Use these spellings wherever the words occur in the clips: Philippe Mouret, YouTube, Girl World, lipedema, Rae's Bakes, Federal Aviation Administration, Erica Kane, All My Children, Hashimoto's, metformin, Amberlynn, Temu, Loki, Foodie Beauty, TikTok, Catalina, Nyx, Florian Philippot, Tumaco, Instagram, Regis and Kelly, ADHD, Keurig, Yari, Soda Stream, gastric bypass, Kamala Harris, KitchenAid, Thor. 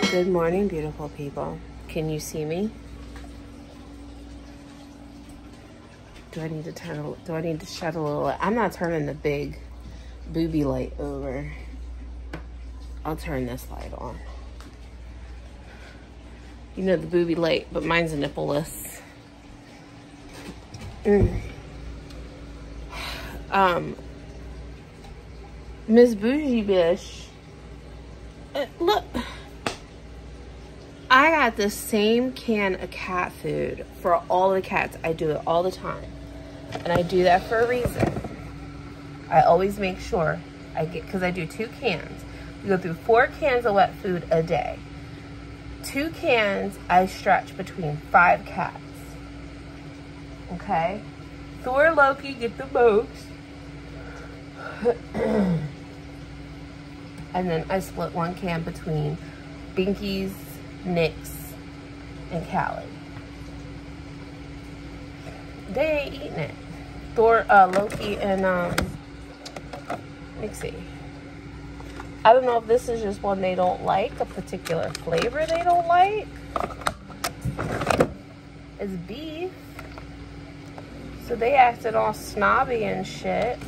Good morning, beautiful people. Can you see me? Do I need to shut a little? I'm not turning the big booby light over. I'll turn this light on. You know the booby light, but mine's a nippleless. Miss Bougie Bish, look, I got the same can of cat food for all the cats. I do it all the time, and I do that for a reason. I always make sure I get, because I do 2 cans. We go through 4 cans of wet food a day. 2 cans, I stretch between 5 cats. Okay? Thor, Loki get the most. And then I split 1 can between Binkies, Nyx, and Callie. They ain't eating it. Thor, Loki, and Nixie. I don't know if this is just one they don't like, a particular flavor they don't like. It's beef. So they acted all snobby and shit.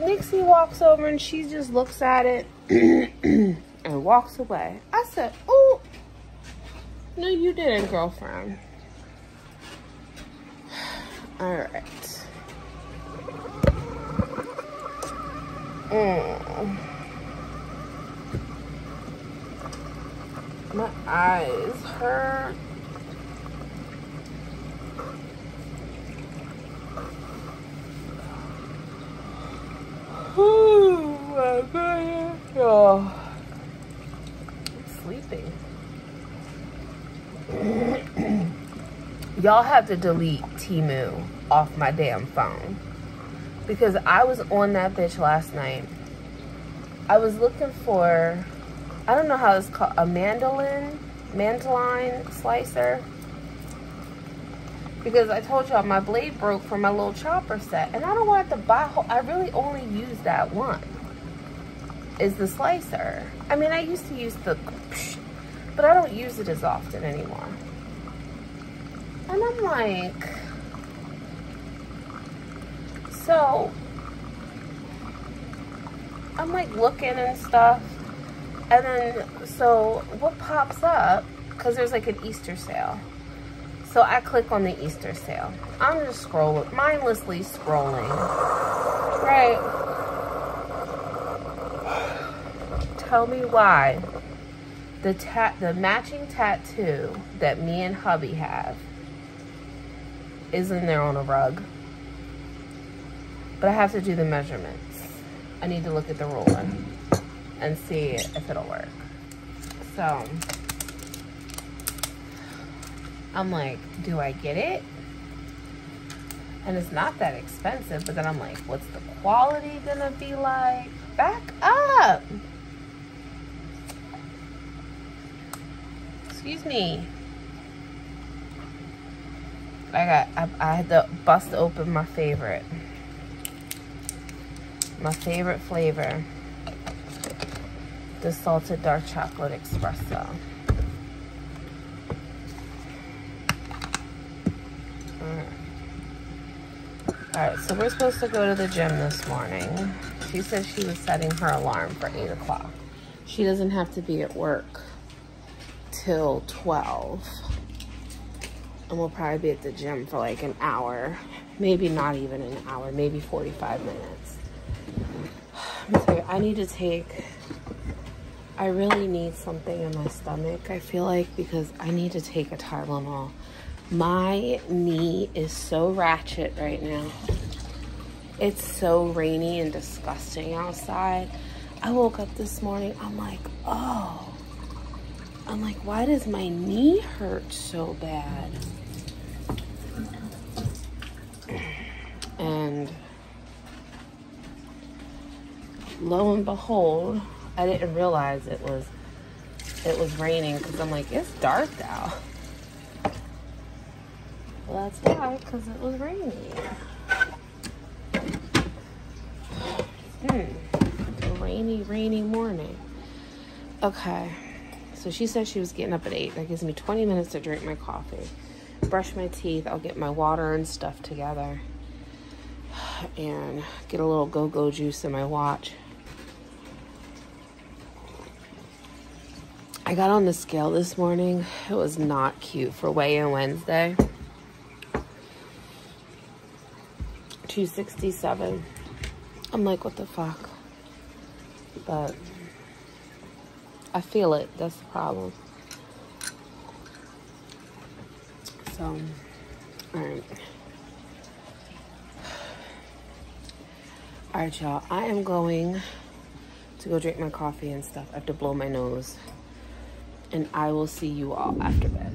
Nixie walks over and she just looks at it and walks away. I said, oh, no you didn't, girlfriend. All right. My eyes hurt. Ooh, my baby. Oh, I'm sleeping. Y'all have to delete Temu off my damn phone, because I was on that bitch last night. I was looking for, I don't know how it's called, a mandoline slicer. Because I told y'all my blade broke from my little chopper set, and I don't want to buy, I really only use that one, is the slicer. I mean, I used to use the, but I don't use it as often anymore. And I'm like, so I'm like looking and stuff, and then so what pops up, because there's like an Easter sale, so I click on the Easter sale. I'm just scrolling, mindlessly scrolling, right? Tell me why the matching tattoo that me and hubby have is in there on a rug. But I have to do the measurements. I need to look at the ruler and see if it'll work. So I'm like, do I get it? And it's not that expensive, but then I'm like, what's the quality gonna be like? Back up. Excuse me. I had to bust open my favorite. My favorite flavor, the salted dark chocolate espresso. All right, so we're supposed to go to the gym this morning. She said she was setting her alarm for 8 o'clock. She doesn't have to be at work till 12. And we'll probably be at the gym for like an hour, maybe not even an hour, maybe 45 minutes. I need to take, I really need something in my stomach, I feel like, because I need to take a Tylenol. My knee is so ratchet right now. It's so rainy and disgusting outside. I woke up this morning, I'm like, oh. I'm like, why does my knee hurt so bad? And lo and behold, I didn't realize it was raining, because I'm like, it's dark out. Well, that's why, because it was raining. It's a rainy morning. Okay, so she said she was getting up at 8. That gives me 20 minutes to drink my coffee, brush my teeth. I'll get my water and stuff together and get a little go-go juice in my watch. I got on the scale this morning. It was not cute for weigh-in Wednesday. 267. I'm like, what the fuck? But I feel it. That's the problem. So, all right. All right, y'all. I am going to go drink my coffee and stuff. I have to blow my nose. And I will see you all after bed.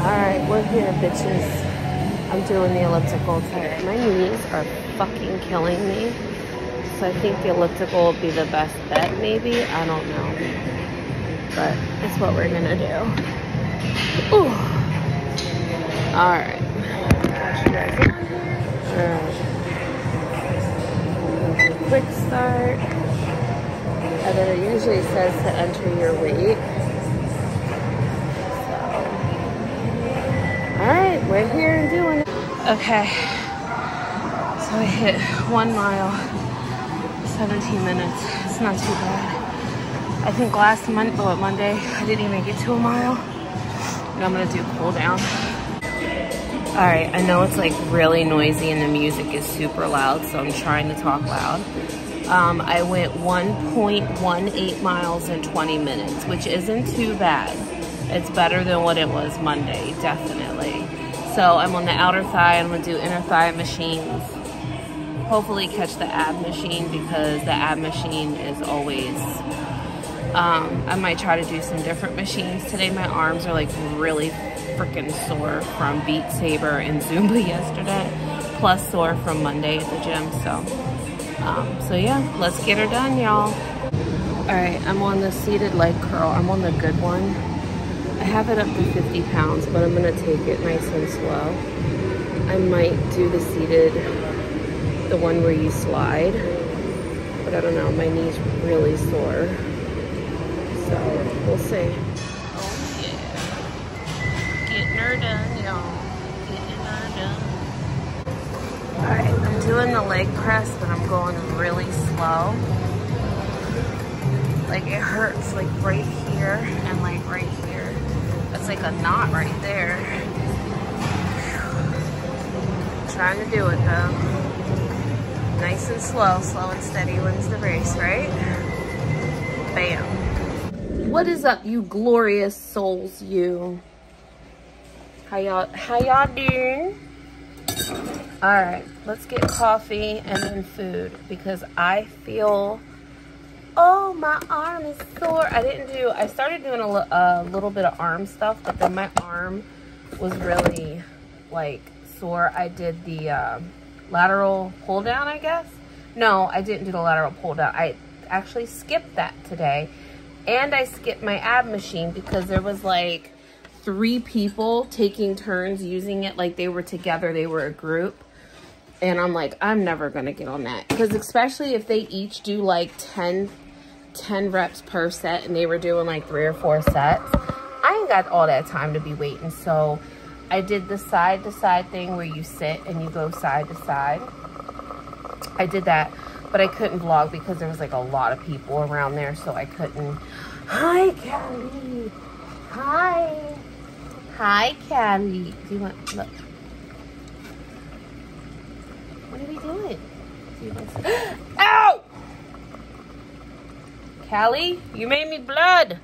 Alright, we're here, bitches. I'm doing the elliptical today. My knees are fucking killing me. So I think the elliptical will be the best bet, maybe. I don't know. But it's what we're gonna do. Ooh. Alright. Alright. Quick start, and then it usually says to enter your weight. So, all right, we're here and doing it. Okay, so I hit 1 mile, 17 minutes. It's not too bad. I think last month, oh, Monday, I didn't even get to a mile, and I'm gonna do cool down. All right, I know it's like really noisy and the music is super loud, so I'm trying to talk loud. I went 1.18 miles in 20 minutes, which isn't too bad. It's better than what it was Monday, definitely. So I'm on the outer thigh, I'm gonna do inner thigh machines. Hopefully catch the ab machine because the ab machine is always, I might try to do some different machines. Today my arms are like really freaking sore from Beat Saber and Zumba yesterday, plus sore from Monday at the gym. So, yeah, let's get her done, y'all. All right, I'm on the seated leg curl. I'm on the good one. I have it up to 50 pounds, but I'm gonna take it nice and slow. I might do the seated, the one where you slide, but I don't know, my knee's really sore. So, we'll see. Done, y'all. Getting her done. Alright, I'm doing the leg press, but I'm going really slow. Like, it hurts, like, right here and, like, right here. That's like a knot right there. I'm trying to do it, though. Nice and slow. Slow and steady wins the race, right? Bam. What is up, you glorious souls, you? How y'all doing? All right, let's get coffee and then food because I feel, oh, my arm is sore. I started doing a little bit of arm stuff, but then my arm was really like sore. I did the lateral pull down, I guess. No, I didn't do the lateral pull down. I actually skipped that today. And I skipped my ab machine because there was like, 3 people taking turns using it like they were together, they were a group. And I'm like, I'm never gonna get on that. Because especially if they each do like 10 reps per set and they were doing like 3 or 4 sets, I ain't got all that time to be waiting. So I did the side to side thing where you sit and you go side to side. I did that, but I couldn't vlog because there was like a lot of people around there, so I couldn't. Hi, Kelly. Hi. Hi, Kelly. Do you want, look. What are we doing? Do you want to... Ow! Kelly, you made me blood.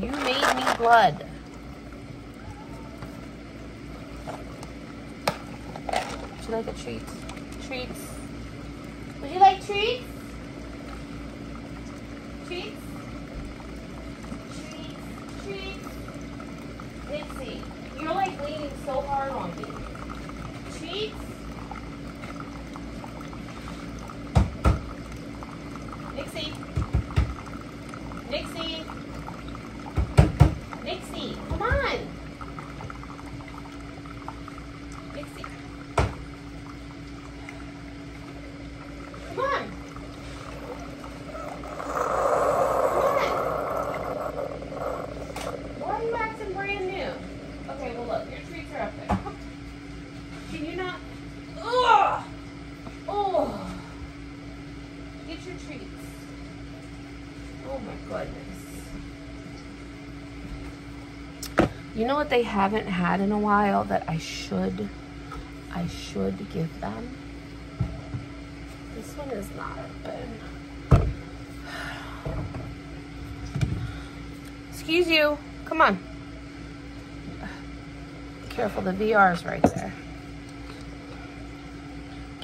You made me blood. Would you like a treat? Treats? Would you like treats? Treats? Dipsy, you're like leaning so hard on me. Treats? Dixie, Dixie. Dixie, come on. Dixie. Come on. Why are you acting brand new? Okay, well look, your treats are up there. Can you not? Ugh! Oh! Get your treats. Oh my goodness. You know what they haven't had in a while that I should give them? This one is not open. Excuse you. Come on. Careful, the VR's right there.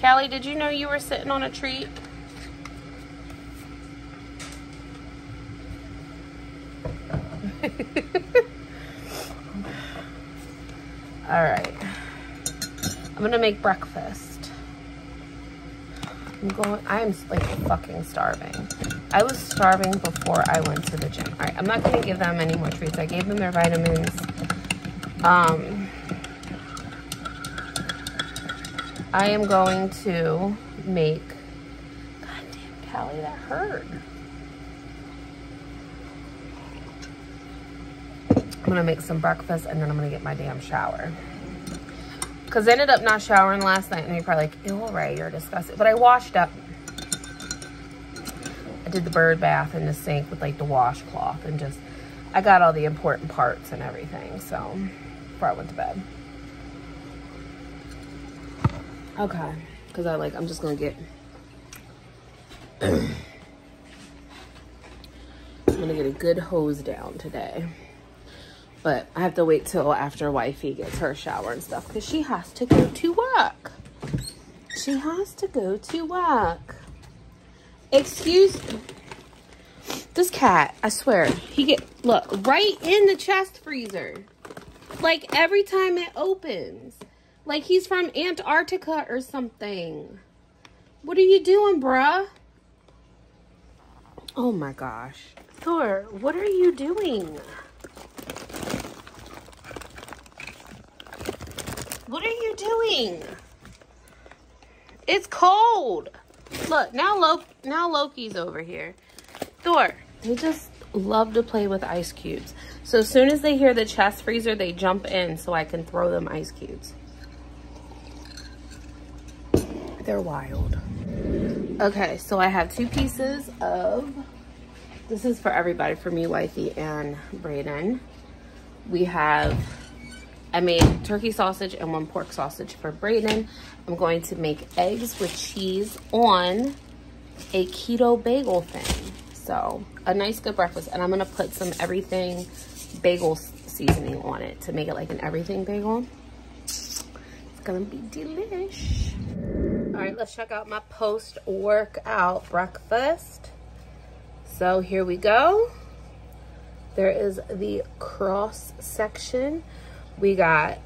Callie, did you know you were sitting on a treat? All right, I'm gonna make breakfast. I'm like fucking starving. I was starving before I went to the gym. All right, I'm not gonna give them any more treats. I gave them their vitamins. I am going to make, goddamn Callie, that hurt. I'm gonna make some breakfast and then I'm gonna get my damn shower. Cause I ended up not showering last night and you're probably like, ew, Ray, you're disgusting. But I washed up. I did the bird bath in the sink with like the washcloth and just, I got all the important parts and everything. So before I went to bed. Okay, cause I'm just gonna get, I'm gonna get a good hose down today. But I have to wait till after wifey gets her shower and stuff because she has to go to work. She has to go to work. Excuse this cat, I swear. He get, look, right in the chest freezer. Like every time it opens. Like he's from Antarctica or something. What are you doing, bruh? Oh my gosh. Thor, what are you doing? What are you doing? It's cold. Look, now Loki's over here. Thor, they just love to play with ice cubes. So as soon as they hear the chest freezer, they jump in so I can throw them ice cubes. They're wild. Okay, so I have 2 pieces of, this is for everybody, for me, wifey, and Brayden. We have, I made turkey sausage and 1 pork sausage for Brayden. I'm going to make eggs with cheese on a keto bagel thing. So a nice good breakfast. And I'm gonna put some everything bagel seasoning on it to make it like an everything bagel. It's gonna be delish. All right, let's check out my post-workout breakfast. So here we go. There is the cross section. We got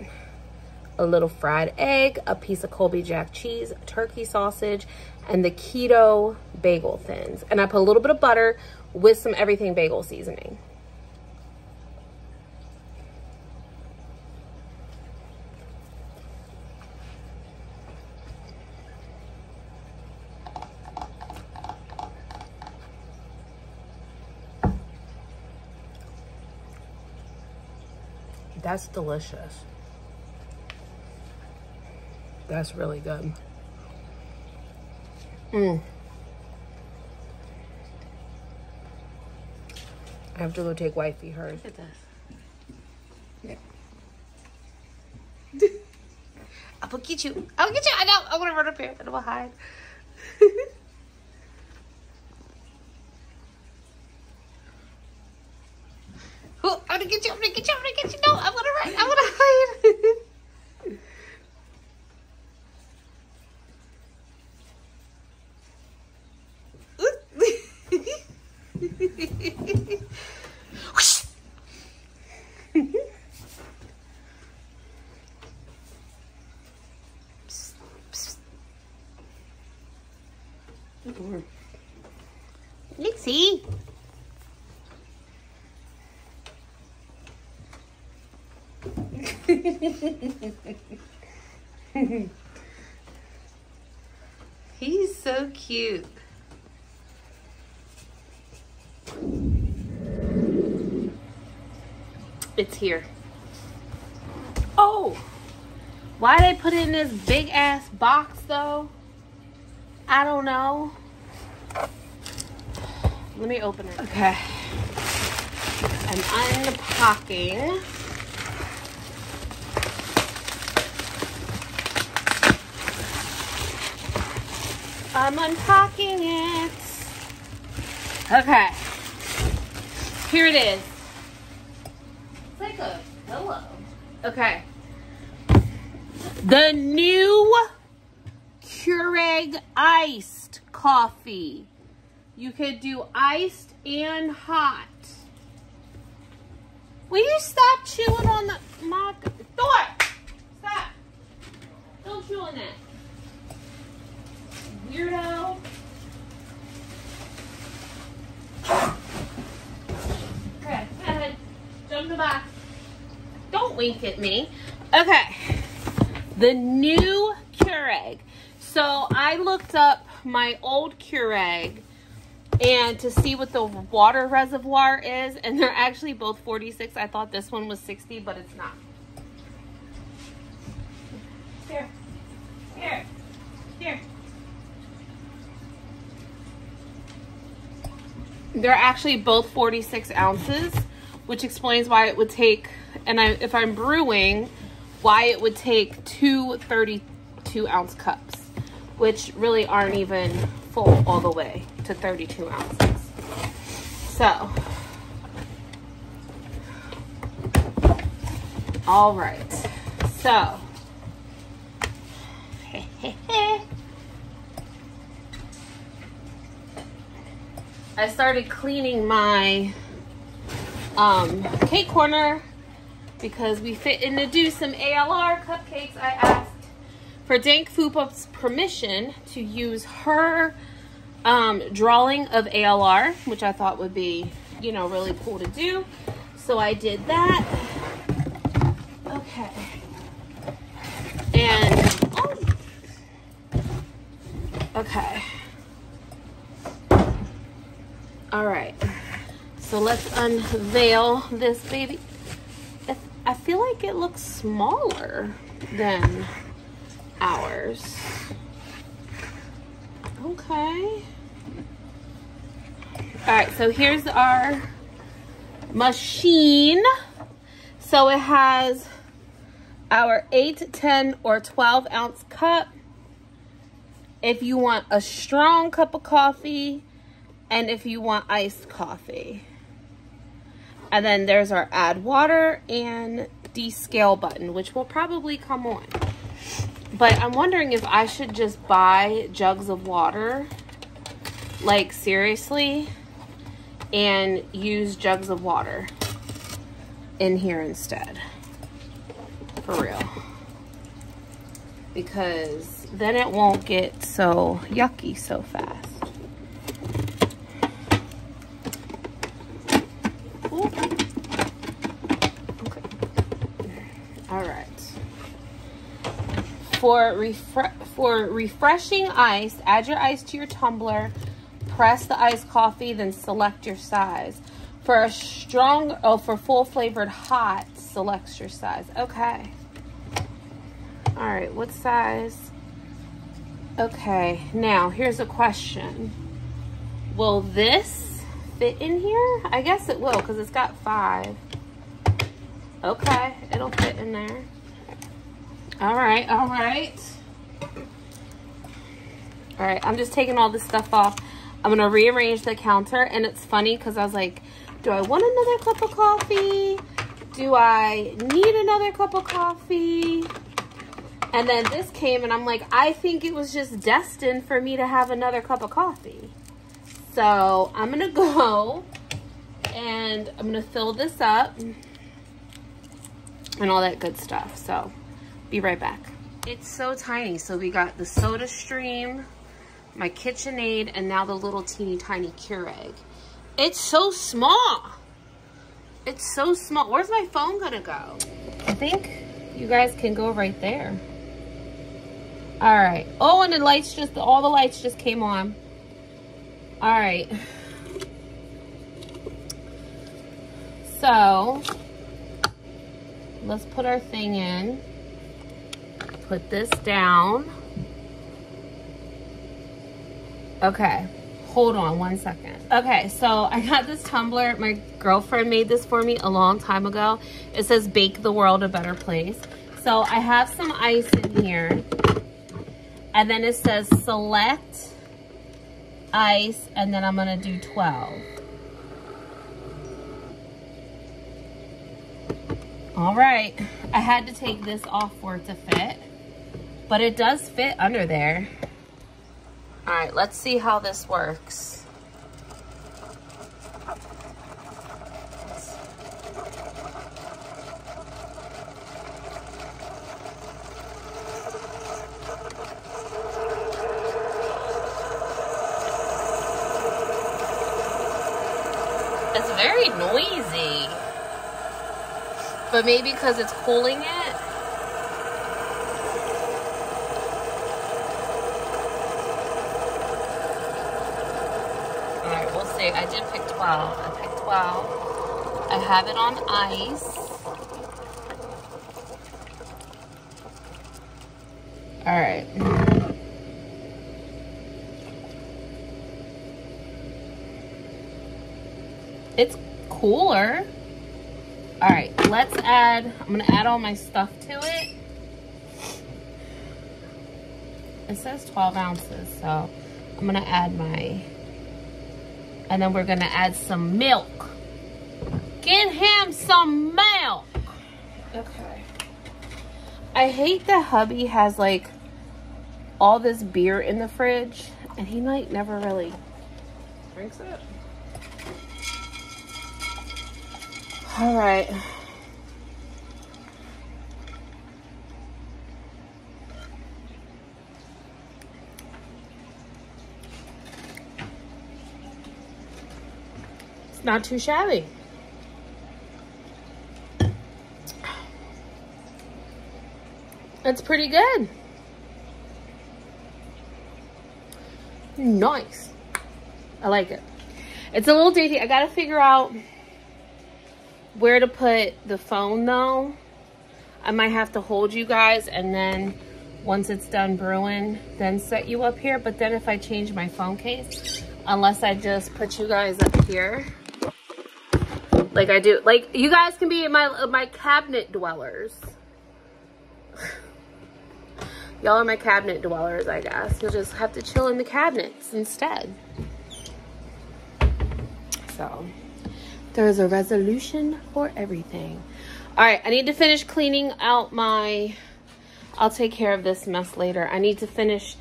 a little fried egg, a piece of Colby Jack cheese, turkey sausage, and the keto bagel thins. And I put a little bit of butter with some everything bagel seasoning. That's delicious. That's really good. I have to go take wifey hers. Look at this. Yeah. I will get you. I'll get you. I know. I'm gonna run up here and we'll hide. Oh, I'm gonna get you, I'm gonna get you, I'm gonna get you. No, I'm gonna run, I'm gonna hide. Nixie. He's so cute. It's here. Oh, why they put it in this big ass box though? I don't know. Let me open it. Okay. I'm unpacking. I'm unpacking it. Okay. Here it is. It's like a pillow. Okay. The new Keurig iced coffee. You could do iced and hot. Will you stop chewing on the mock? Thor! Stop! Don't chew on that. Weirdo. Okay, go ahead. Jump the box. Don't wink at me. Okay. The new Keurig. So I looked up my old Keurig and to see what the water reservoir is, and they're actually both 46. I thought this one was 60, but it's not. Here, here, here. They're actually both 46 ounces, which explains why it would take, and if I'm brewing, why it would take two 32-ounce cups, which really aren't even full all the way to 32 ounces. So, all right. So, I started cleaning my cake corner because we fit in to do some ALR cupcakes. I asked for Dank Foopup's permission to use her drawing of ALR, which I thought would be, you know, really cool to do. So I did that. Okay. And, oh, okay. All right. So let's unveil this baby. I feel like it looks smaller than ours. Okay. All right, so here's our machine. So it has our 8, 10, or 12 ounce cup. If you want a strong cup of coffee, and if you want iced coffee. And then there's our add water and descale button, which will probably come on. But I'm wondering if I should just buy jugs of water, like seriously, and use jugs of water in here instead, for real. Because then it won't get so yucky so fast. Ooh. Okay. All right. For refreshing ice, add your ice to your tumbler, press the iced coffee, then select your size. For a strong, oh, for full flavored hot, select your size. Okay. All right, what size? Okay, now here's a question. Will this fit in here? I guess it will, because it's got 5. Okay, it'll fit in there. All right, all right. All right, I'm just taking all this stuff off. I'm gonna rearrange the counter, and it's funny because I was like, do I want another cup of coffee? Do I need another cup of coffee? And then this came, and I'm like, I think it was just destined for me to have another cup of coffee. So I'm gonna go, and I'm gonna fill this up and all that good stuff, so. Be right back. It's so tiny. So we got the Soda Stream, my KitchenAid, and now the little teeny tiny Keurig. It's so small. It's so small. Where's my phone gonna go? I think you guys can go right there. All right. Oh, and the lights just, all the lights just came on. All right. So let's put our thing in. Put this down. Okay. Hold on one second. Okay, so I got this tumbler. My girlfriend made this for me a long time ago. It says, Bake the World a Better Place. So I have some ice in here. And then it says, select ice. And then I'm going to do 12. All right. I had to take this off for it to fit. But it does fit under there. All right, let's see how this works. It's very noisy, but maybe because it's cooling it. I did pick 12. I picked 12. I have it on ice. All right. It's cooler. All right, let's add, I'm gonna add all my stuff to it. It says 12 ounces, so I'm gonna add my, and then we're gonna add some milk. Get him some milk. Okay. I hate that hubby has like all this beer in the fridge and he like never really drinks it. All right. Not too shabby. That's pretty good. Nice. I like it. It's a little dainty. I gotta figure out where to put the phone though. I might have to hold you guys and then once it's done brewing, then set you up here. But then if I change my phone case, unless I just put you guys up here. Like I do, like you guys can be in my cabinet dwellers. Y'all are my cabinet dwellers, I guess. You'll just have to chill in the cabinets instead. So there's a resolution for everything. All right, I need to finish cleaning out my, I'll take care of this mess later. I need to finish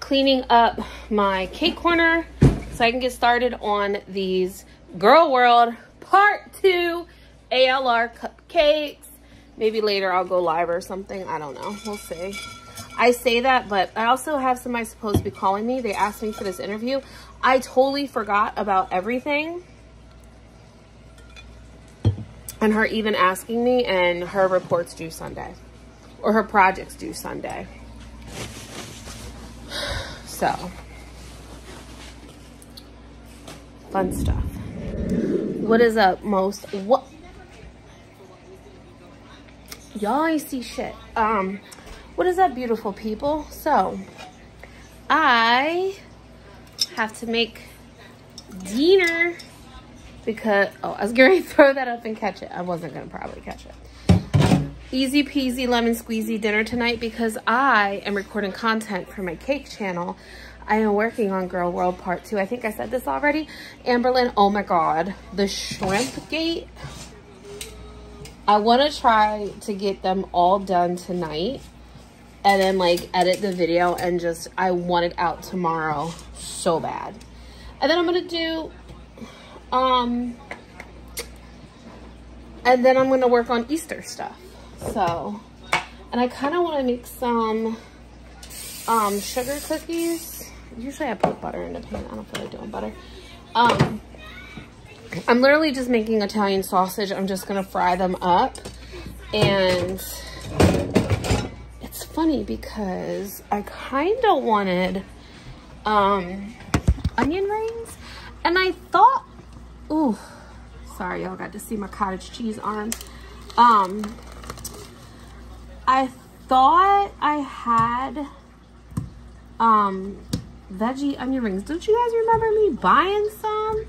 cleaning up my cake corner so I can get started on these Girl World Part 2 ALR cupcakes. Maybe later I'll go live or something. I don't know. We'll see. I say that, but I also have somebody supposed to be calling me. They asked me for this interview. I totally forgot about everything. And her even asking me, and her report's due Sunday. Or her project's due Sunday. So, fun stuff. What is up, most? What? Y'all ain't see shit. What is up, beautiful people? So, I have to make dinner because, oh, I was going to throw that up and catch it. I wasn't going to probably catch it. Easy peasy lemon squeezy dinner tonight because I am recording content for my cake channel. I am working on Girl World Part 2. I think I said this already. Amberlynn, oh my God. The shrimp gate. I want to try to get them all done tonight. And then like edit the video and just, I want it out tomorrow so bad. And then I'm going to do, and then I'm going to work on Easter stuff. So, and I kind of want to make some, sugar cookies. Usually I put butter in the pan. I don't feel like doing butter. I'm literally just making Italian sausage. I'm just going to fry them up and funny because I kind of wanted onion rings, and I thought, ooh, sorry, y'all got to see my cottage cheese arm. I thought I had veggie onion rings. Don't you guys remember me buying some?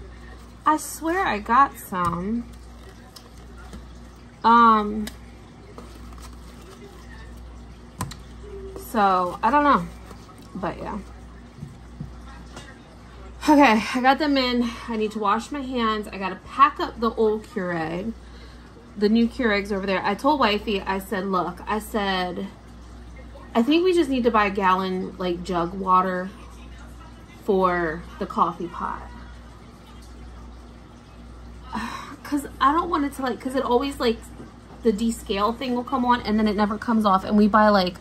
I swear I got some. So I don't know, but yeah. Okay, I got them in. I need to wash my hands. I got to pack up the old Keurig, the new Keurigs over there. I told wifey, I said, look, I said, I think we just need to buy a gallon, like, jug water for the coffee pot. Because I don't want it to, like, because it always, like, the descale thing will come on and then it never comes off. And we buy, like,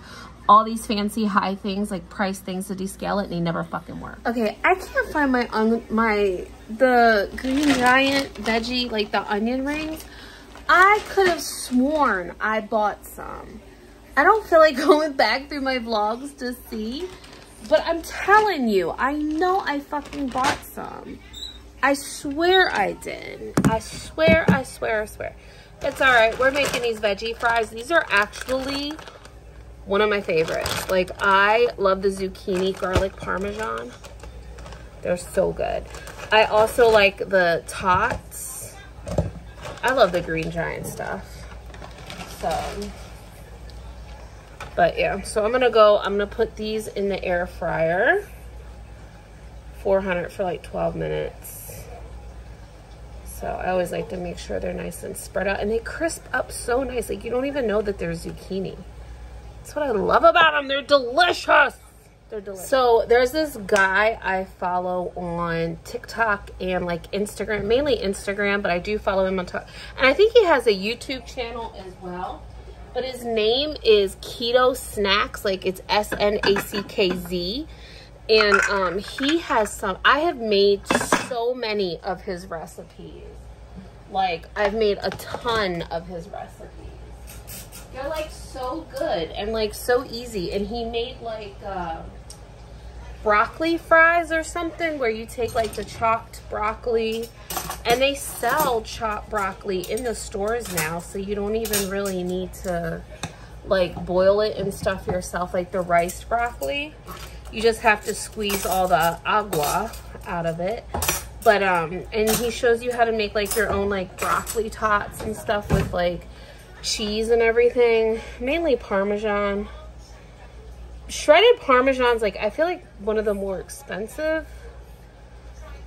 all these fancy high things, like price things to descale it, and they never fucking work. Okay, I can't find my the Green Giant veggie, like the onion rings. I could have sworn I bought some. I don't feel like going back through my vlogs to see, but I'm telling you, I know I fucking bought some. I swear I did. I swear. It's all right, we're making these veggie fries. These are actually one of my favorites. Like, I love the zucchini garlic parmesan. They're so good. I also like the tots. I love the Green Giant stuff. So, but yeah, so I'm gonna put these in the air fryer. 400 for like 12 minutes. So I always like to make sure they're nice and spread out, and they crisp up so nice. Like, you don't even know that they're zucchini. That's what I love about them. They're delicious. They're delicious. So there's this guy I follow on TikTok and like Instagram, mainly Instagram, but I do follow him on TikTok. And I think he has a YouTube channel as well, but his name is Keto Snacks. Like, it's S-N-A-C-K-Z. And he has some, I have made so many of his recipes. Like, I've made a ton of his recipes. They're like so good and like so easy. And he made like broccoli fries or something, where you take like the chopped broccoli, and they sell chopped broccoli in the stores now. So you don't even really need to like boil it and stuff yourself, like the rice broccoli. You just have to squeeze all the agua out of it. But, and he shows you how to make like your own like broccoli tots and stuff with like cheese and everything, mainly Parmesan. Shredded Parmesan's like, I feel like one of the more expensive.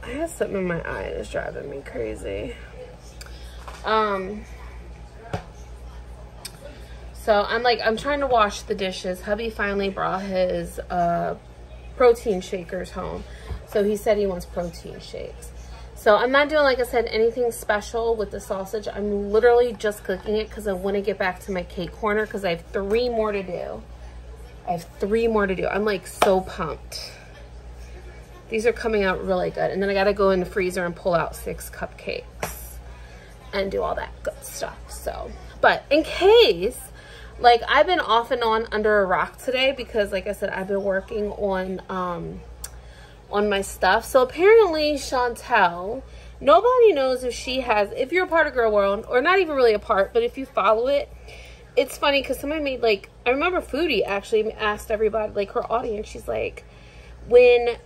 I have something in my eye that's driving me crazy. So I'm trying to wash the dishes. Hubby finally brought his protein shakers home. So he said he wants protein shakes. So I'm not doing, like I said, anything special with the sausage. I'm literally just cooking it because I want to get back to my cake corner, because I have 3 more to do. I'm like so pumped. These are coming out really good. And then I got to go in the freezer and pull out 6 cupcakes and do all that good stuff. So, but in case, like, I've been off and on under a rock today because, like I said, I've been working on my stuff. So apparently Chantel, nobody knows if she has, if you're a part of Girl World, or not even really a part, but if you follow it, it's funny because somebody made, like, I remember Foodie actually asked everybody, like her audience, she's like, when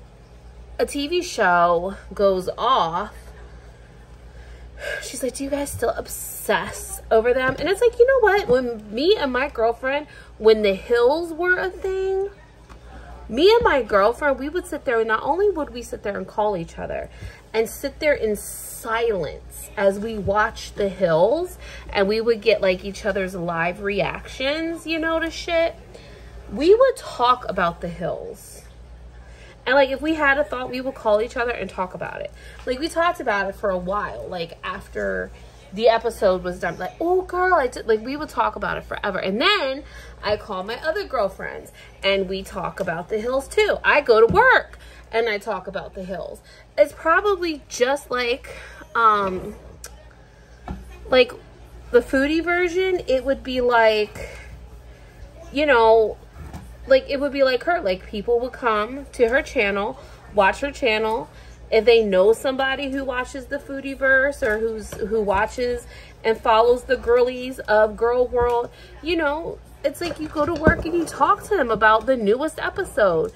a TV show goes off, she's like, do you guys still obsess over them? And it's like, you know what, when me and my girlfriend, when The Hills were a thing, me and my girlfriend, we would sit there, and not only would we sit there and call each other and sit there in silence as we watched The Hills, and we would get like each other's live reactions, you know, to shit. We would talk about The Hills. And like, if we had a thought, we would call each other and talk about it. Like, we talked about it for a while, like after the episode was done, like, oh girl, I did, like, we would talk about it forever. And then I call my other girlfriends and we talk about The Hills too. I go to work and I talk about The Hills. It's probably just like the Foodie version. It would be like, you know, like it would be like her, like people would come to her channel, watch her channel. If they know somebody who watches the Foodieverse or who watches and follows the girlies of Girl World, you know, it's like you go to work and you talk to them about the newest episode.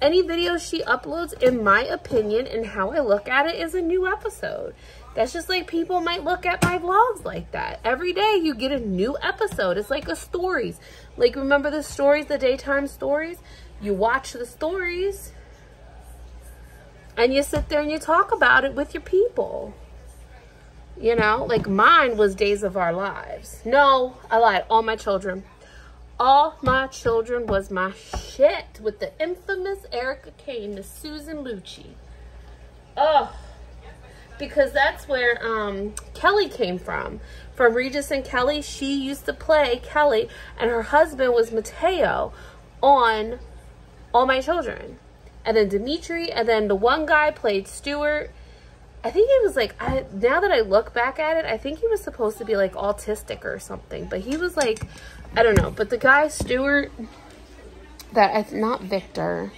Any video she uploads, in my opinion, and how I look at it, is a new episode. That's just like people might look at my vlogs like that. Every day you get a new episode. It's like a stories. Like, remember the stories, the daytime stories? You watch the stories and you sit there and you talk about it with your people. You know, like mine was Days of Our Lives. No, I lied. All My Children. All My Children was my shit, with the infamous Erica Kane, the Susan Lucci. Oh, because that's where Kelly came from Regis and Kelly. She used to play Kelly, and her husband was Mateo on All My Children. And then Dimitri, and then the one guy played Stuart. I think he was like, now that I look back at it, I think he was supposed to be like autistic or something. But he was like, I don't know. But the guy, Stuart, not Victor.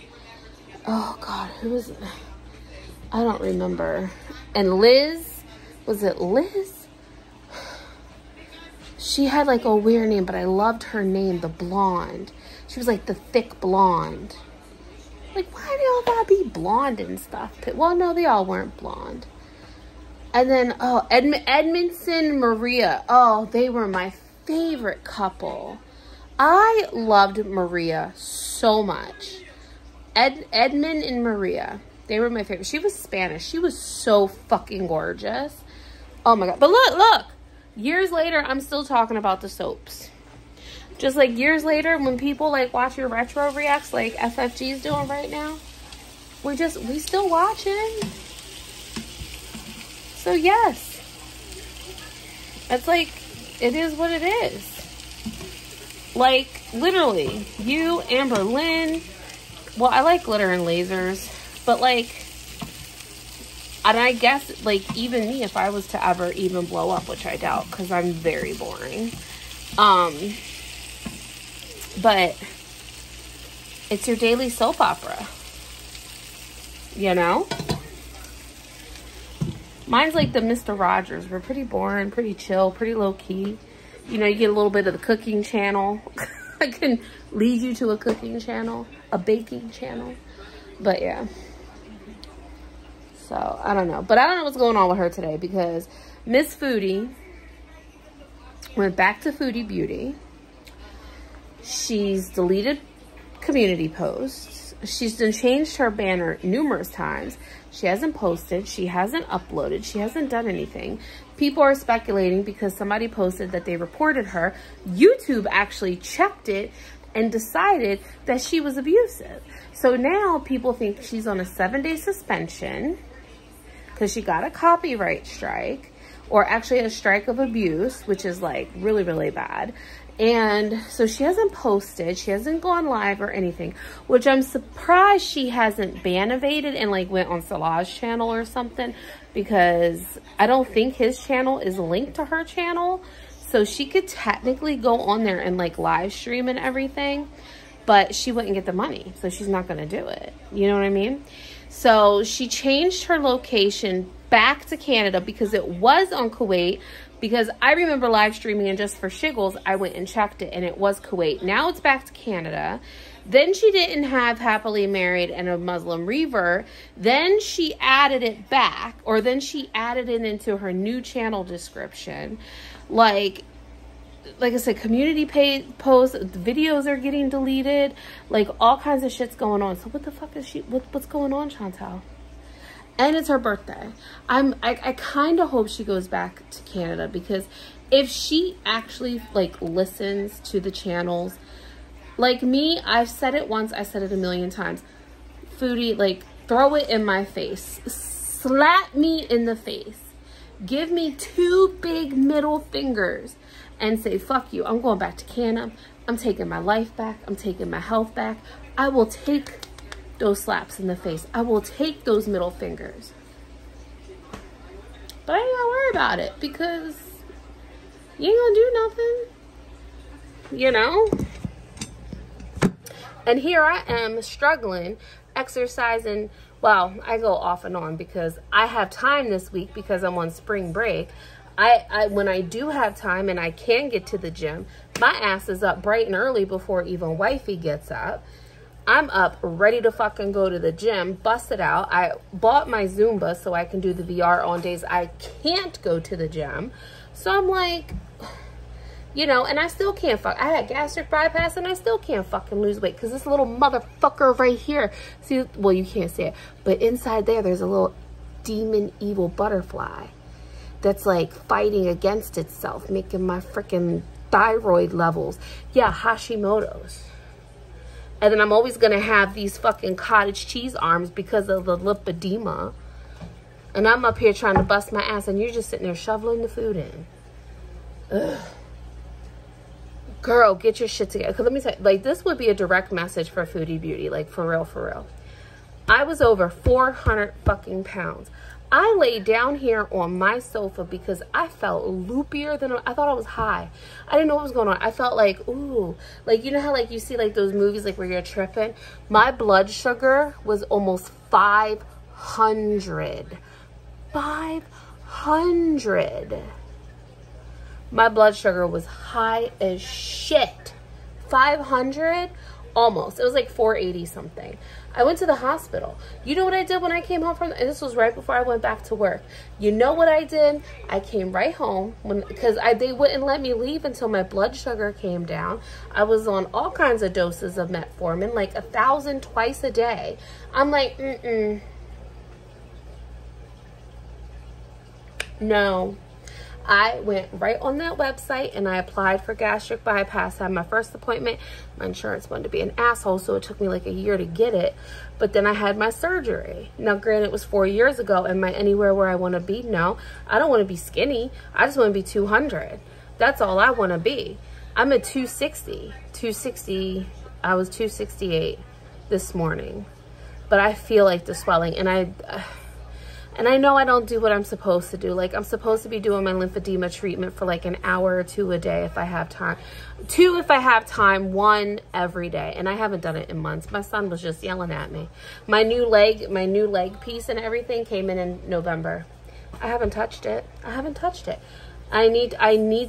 Oh, God, who was it? I don't remember. And Liz, was it Liz? She had like a weird name, but I loved her name, the blonde. She was like the thick blonde. Like, why do y'all gotta be blonde and stuff? Well, no, they all weren't blonde. And then, oh, Edmondson Maria. Oh, they were my favorite couple. I loved Maria so much. Edmund and Maria. They were my favorite. She was Spanish. She was so fucking gorgeous. Oh, my God. But look, look. Years later, I'm still talking about the soaps. Just like years later, when people like watch your retro reacts like FFG's doing right now, we still watching. So yes, it's like, it is what it is. Like literally you, Amberlynn. Well, I like glitter and lasers, but like, and I guess like even me, if I was to ever even blow up, which I doubt, cause I'm very boring. But it's your daily soap opera, you know? Mine's like the Mr. Rogers. We're pretty boring, pretty chill, pretty low-key. You know, you get a little bit of the cooking channel. I can lead you to a cooking channel, a baking channel. But, yeah. So, I don't know. But I don't know what's going on with her today, because Miss Foodie went back to Foodie Beauty. She's deleted community posts. She's done changed her banner numerous times. She hasn't posted. She hasn't uploaded. She hasn't done anything. People are speculating because somebody posted that they reported her. YouTube actually checked it and decided that she was abusive. So now people think she's on a 7-day suspension because she got a copyright strike, or actually a strike of abuse, which is like really, really bad. And so she hasn't posted, she hasn't gone live or anything, which I'm surprised she hasn't banivated and like went on Salah's channel or something, because I don't think his channel is linked to her channel. So she could technically go on there and like live stream and everything, but she wouldn't get the money. So she's not gonna do it. You know what I mean? So she changed her location back to Canada, because it was on Kuwait, because I remember live streaming, and just for shiggles, I went and checked it, and it was Kuwait. Now it's back to Canada. Then she didn't have Happily Married and A Muslim Revert. Then she added it back, or then she added it into her new channel description. Like I said, community posts, videos are getting deleted, like all kinds of shit's going on. So what the fuck is she, what's going on, Chantel? And it's her birthday. I kind of hope she goes back to Canada, because if she actually like listens to the channels, like me, I've said it once, I said it a million times. Foodie, like throw it in my face, slap me in the face, give me 2 big middle fingers, and say fuck you. I'm going back to Canada. I'm taking my life back. I'm taking my health back. I will take those slaps in the face. I will take those middle fingers. But I ain't gonna worry about it, because you ain't gonna do nothing, you know? And here I am struggling, exercising. Well, I go off and on because I have time this week because I'm on spring break. When I do have time and I can get to the gym, my ass is up bright and early before even wifey gets up. I'm up ready to fucking go to the gym, bust it out. I bought my Zumba so I can do the VR on days I can't go to the gym. So I'm like, you know, and I still can't fuck. I had gastric bypass and I still can't fucking lose weight because this little motherfucker right here. See, well, you can't see it, but inside there's a little demon evil butterfly that's like fighting against itself, making my freaking thyroid levels. Yeah, Hashimoto's. And then I'm always going to have these fucking cottage cheese arms because of the lipedema. And I'm up here trying to bust my ass and you're just sitting there shoveling the food in. Ugh. Girl, get your shit together. Cause let me tell you, like, this would be a direct message for Foodie Beauty. Like, for real, for real. I was over 400 fucking pounds. I lay down here on my sofa because I felt loopier than I thought. I was high. I didn't know what was going on. I felt like, ooh, like, you know how, like, you see, like, those movies, like, where you're tripping? My blood sugar was almost 500. 500. My blood sugar was high as shit. 500? Almost. It was like 480 something. I went to the hospital. You know what I did when I came home from, and this was right before I went back to work. You know what I did? I came right home because they wouldn't let me leave until my blood sugar came down. I was on all kinds of doses of metformin, like 1,000 twice a day. I'm like, no. I went right on that website and I applied for gastric bypass. I had my first appointment. My insurance wanted to be an asshole, so it took me like a year to get it. But then I had my surgery. Now, granted, it was 4 years ago. Am I anywhere where I want to be? No. I don't want to be skinny. I just want to be 200. That's all I want to be. I'm at 260. 260. I was 268 this morning. But I feel like the swelling. And I know I don't do what I'm supposed to do. Like, I'm supposed to be doing my lymphedema treatment for like an hour or two a day if I have time. 2 if I have time, 1 every day. And I haven't done it in months. My son was just yelling at me. My new leg piece and everything came in November. I haven't touched it. I need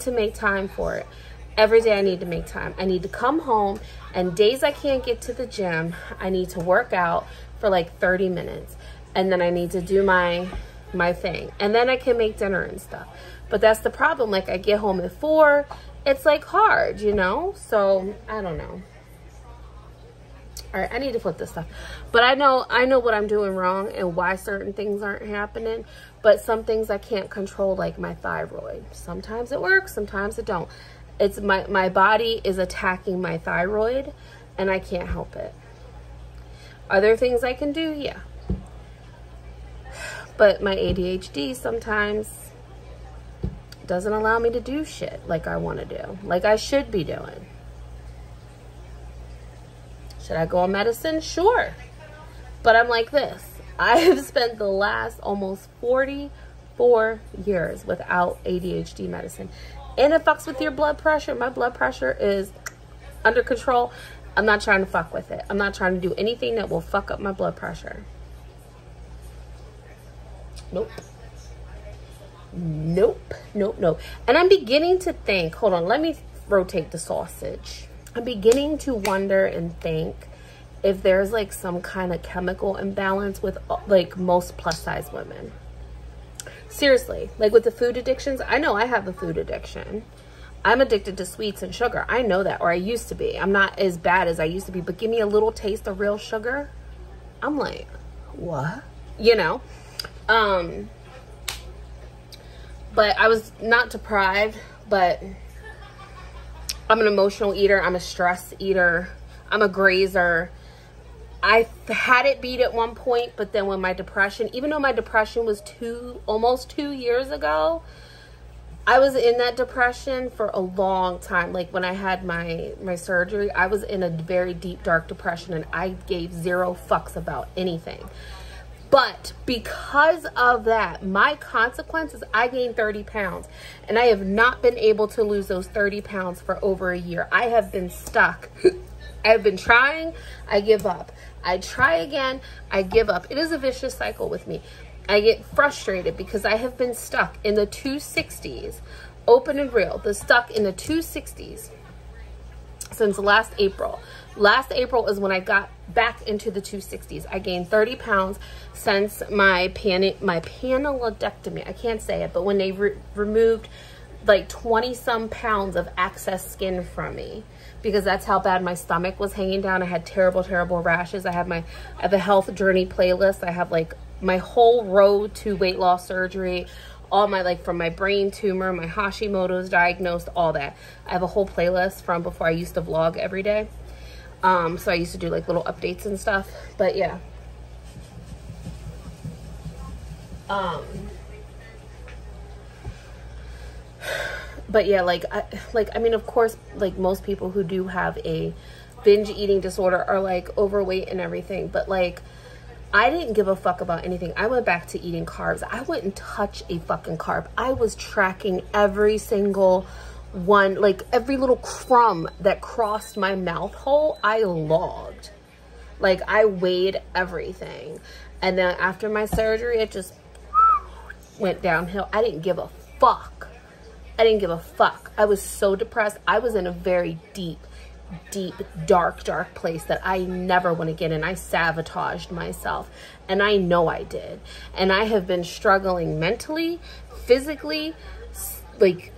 to make time for it. Every day I need to make time. I need to come home, and days I can't get to the gym, I need to work out for like 30 minutes. And then I need to do my thing. And then I can make dinner and stuff. But that's the problem. Like, I get home at 4. It's, like, hard, you know? So, I don't know. All right, I need to flip this stuff. But I know what I'm doing wrong and why certain things aren't happening. But some things I can't control, like my thyroid. Sometimes it works. Sometimes it don't. It's my body is attacking my thyroid, and I can't help it. Are there things I can do? Yeah. But my ADHD sometimes doesn't allow me to do shit like I want to do, like I should be doing. Should I go on medicine? Sure. But I'm like this. I have spent the last almost 44 years without ADHD medicine. And it fucks with your blood pressure. My blood pressure is under control. I'm not trying to fuck with it. I'm not trying to do anything that will fuck up my blood pressure. Nope. And I'm beginning to think, hold on, let me rotate the sausage. I'm beginning to wonder and think if there's like some kind of chemical imbalance with like most plus size women. Seriously, like with the food addictions, I know I have a food addiction. I'm addicted to sweets and sugar. I know that, or I used to be. I'm not as bad as I used to be, but give me a little taste of real sugar. I'm like, what? You know? But I was not deprived, but I'm an emotional eater. I'm a stress eater. I'm a grazer. I had it beat at one point, but then when my depression, even though my depression was almost two years ago, I was in that depression for a long time. Like when I had my surgery, I was in a very deep, dark depression and I gave zero fucks about anything. But because of that, my consequences, I gained 30 pounds. And I have not been able to lose those 30 pounds for over a year. I have been stuck I've been trying, I give up. I try again, I give up. It is a vicious cycle with me. I get frustrated because I have been stuck in the 260s, open and real, stuck in the 260s since last April. Last April is when I got back into the 260s. I gained 30 pounds since my panellectomy. I can't say it, but when they removed like 20 some pounds of excess skin from me, because that's how bad my stomach was hanging down. I had terrible, terrible rashes. I have a health journey playlist. I have like my whole road to weight loss surgery, all my, like, from my brain tumor, my Hashimoto's diagnosed, all that. I have a whole playlist from before. I used to vlog every day. So I used to do like little updates and stuff, but yeah. But yeah, I mean, of course, like most people who do have a binge eating disorder are like overweight and everything, but like, I didn't give a fuck about anything. I went back to eating carbs. I wouldn't touch a fucking carb. I was tracking every single one, like every little crumb that crossed my mouth hole, I logged. Like I weighed everything. And then after my surgery, it just went downhill. I didn't give a fuck. I didn't give a fuck. I was so depressed. I was in a very deep, dark place that I never want to get in. I sabotaged myself, and I know I did. And I have been struggling mentally, physically, like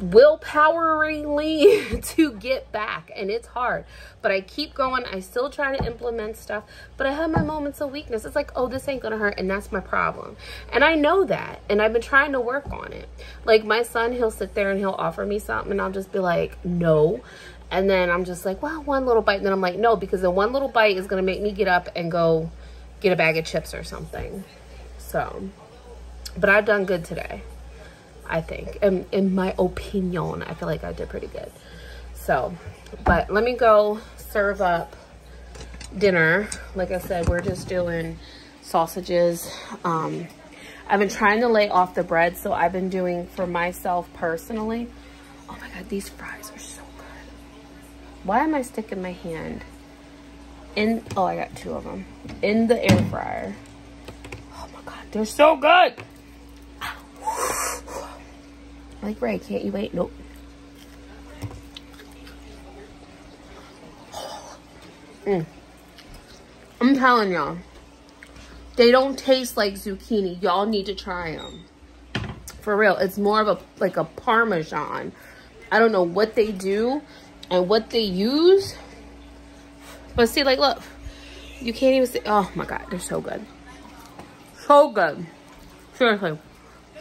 willpoweringly to get back, and it's hard, but I keep going. I still try to implement stuff, but I have my moments of weakness. It's like, oh, this ain't gonna hurt, and that's my problem, and I know that, and I've been trying to work on it. Like my son, he'll sit there and he'll offer me something, and I'll just be like, no, and then I'm just like, well, one little bite, and then I'm like, no, because the one little bite is gonna make me get up and go get a bag of chips or something. So, but I've done good today, I think, in my opinion. I feel like I did pretty good. So, but let me go serve up dinner. Like I said, we're just doing sausages. I've been trying to lay off the bread, so I've been doing for myself personally. Oh my God, these fries are so good. Why am I sticking my hand in? Oh, I got two of them in the air fryer. Oh my God, they're so good. Like, Ray, can't you wait? Nope. Mm. I'm telling y'all, they don't taste like zucchini. Y'all need to try them. For real, it's more of a, like a Parmesan. I don't know what they do and what they use. But see, like, look, you can't even see. Oh my God, they're so good. So good. Seriously,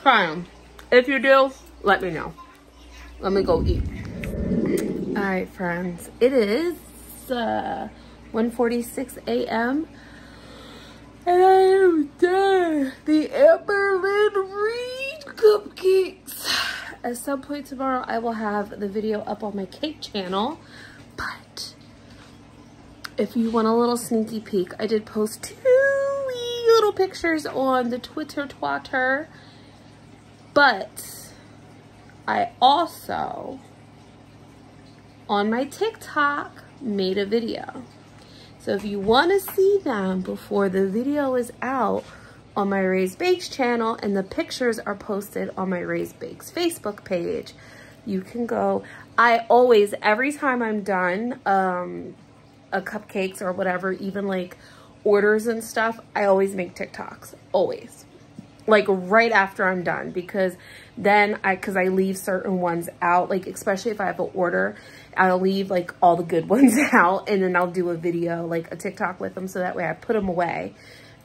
try them. If you do, let me know. Let me go eat. All right, friends. It is 1:46 a.m. and I am done the Amberlynn Reed cupcakes. At some point tomorrow, I will have the video up on my cake channel. But if you want a little sneaky peek, I did post two little pictures on the Twitter. But I also, on my TikTok, made a video. So if you want to see them before the video is out on my Rae's Bakes channel, and the pictures are posted on my Rae's Bakes Facebook page, you can go. I always, every time I'm done a cupcakes or whatever, even like orders and stuff, I always make TikToks, always. Like right after I'm done, because then because I leave certain ones out, like especially if I have an order, I'll leave like all the good ones out, and then I'll do a video, like a TikTok with them, so that way I put them away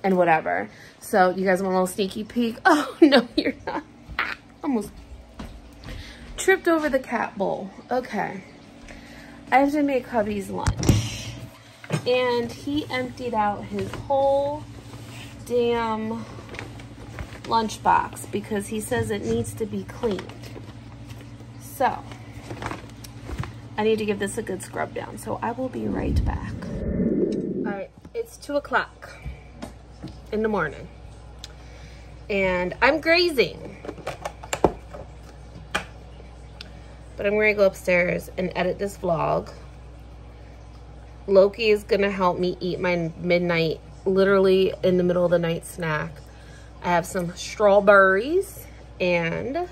and whatever. So you guys want a little sneaky peek? Oh no, you're not. Ah, almost tripped over the cat bowl. Okay, I have to make hubby's lunch, and he emptied out his whole damn lunchbox because he says it needs to be cleaned. So I need to give this a good scrub down. So I will be right back. All right, it's 2 o'clock in the morning and I'm grazing, but I'm going to go upstairs and edit this vlog Loki is gonna help me eat my midnight, literally in the middle of the night snack. I have some strawberries and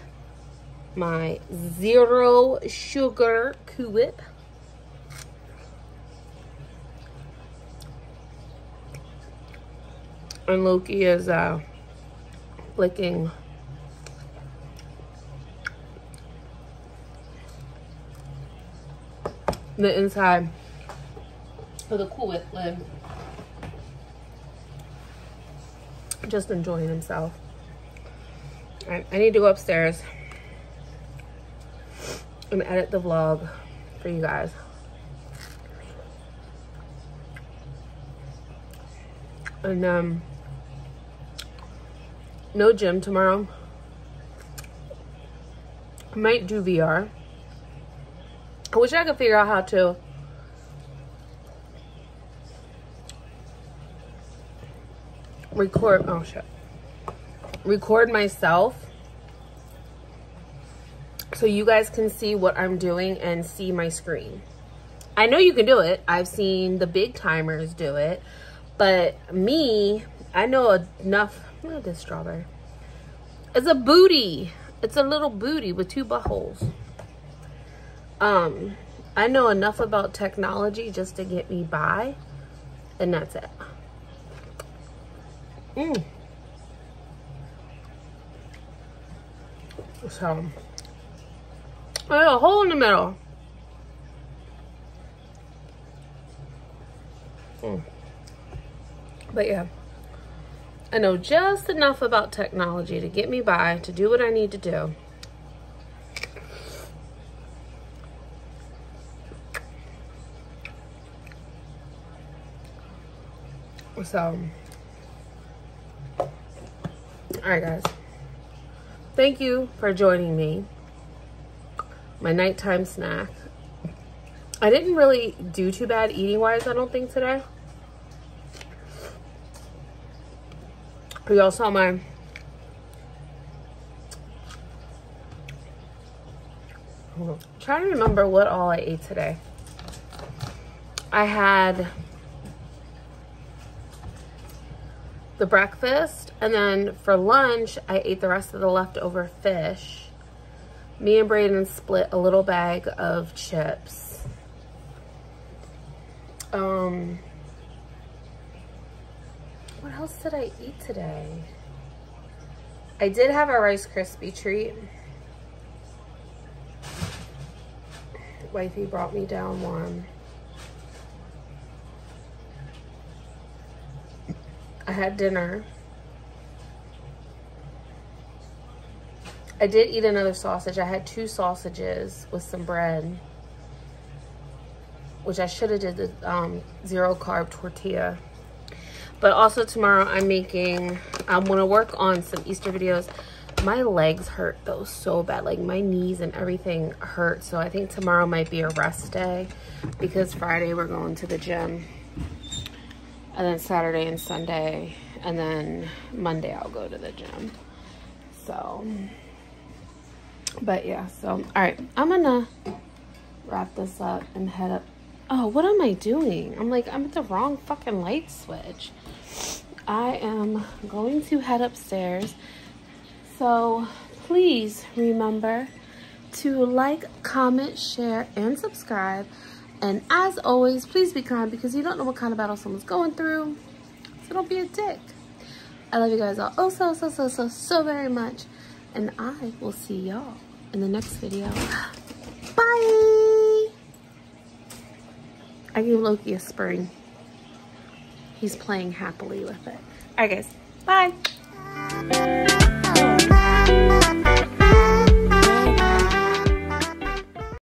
my zero sugar Q Whip. And Loki is licking the inside of the Cool Whip lid. Just enjoying himself. All right, I need to go upstairs and edit the vlog for you guys. And no gym tomorrow. I might do VR. I wish I could figure out how to record, oh shit, record myself so you guys can see what I'm doing and see my screen. I know you can do it. I've seen the big timers do it, but me, I know enough. Look at this strawberry. It's a booty. It's a little booty with two buttholes. I know enough about technology just to get me by, and that's it. So I have a hole in the middle. But yeah, I know just enough about technology to get me by, to do what I need to do. So, all right guys, thank you for joining me. My nighttime snack. I didn't really do too bad eating wise, I don't think, today. You all saw my trying to remember what all I ate today. I had the breakfast, and then for lunch I ate the rest of the leftover fish. Me and Brayden split a little bag of chips. What else did I eat today? I did have a Rice Krispie treat. Wifey brought me down one. I had dinner. I did eat another sausage. I had two sausages with some bread, which I should have did the zero carb tortilla. But also tomorrow I'm making, I'm gonna work on some Easter videos. My legs hurt though so bad, like my knees and everything hurt. So I think tomorrow might be a rest day because Friday we're going to the gym, and then Saturday and Sunday, and then Monday I'll go to the gym. So, but yeah, so, all right, I'm gonna wrap this up and head up. Oh, what am I doing? I'm like, I'm at the wrong fucking light switch. I am going to head upstairs. So please remember to like, comment, share, and subscribe. And as always, please be kind, because you don't know what kind of battle someone's going through. So don't be a dick. I love you guys all oh so, so, so, so, so very much. And I will see y'all in the next video. Bye. I gave Loki a spring. He's playing happily with it. All right, guys. Bye.